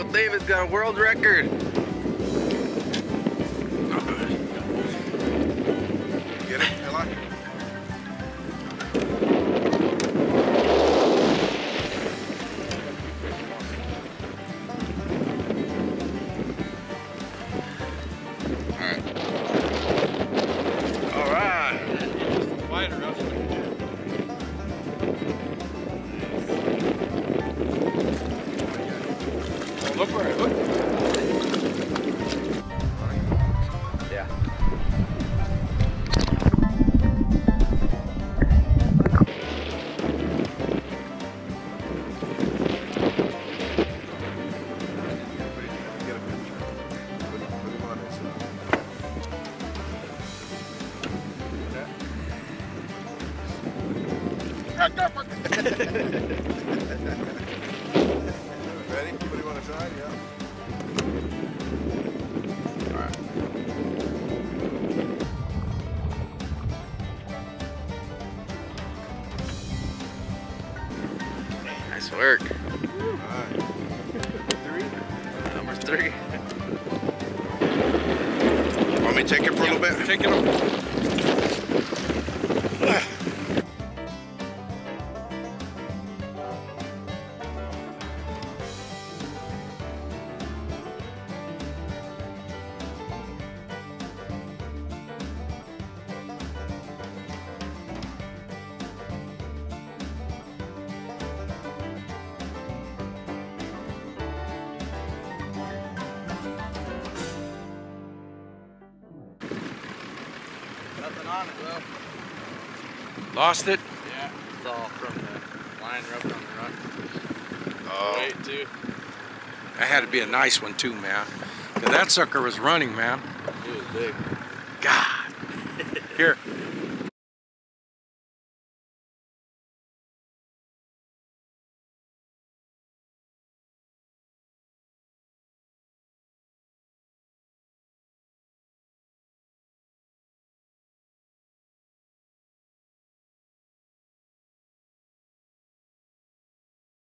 Uncle David's got a world record. Get it, Eli? Look for it, look. Yeah. Ready? Put him on the side, yeah. All right. Nice work. All right. Number three. Want me to take it for a little bit? Take it off. Nothing on it, though. Lost it? Yeah, it's all from the line roped on the run. Oh. Wait, too. That had to be a nice one, too, man. That sucker was running, man. It was big. God. Here.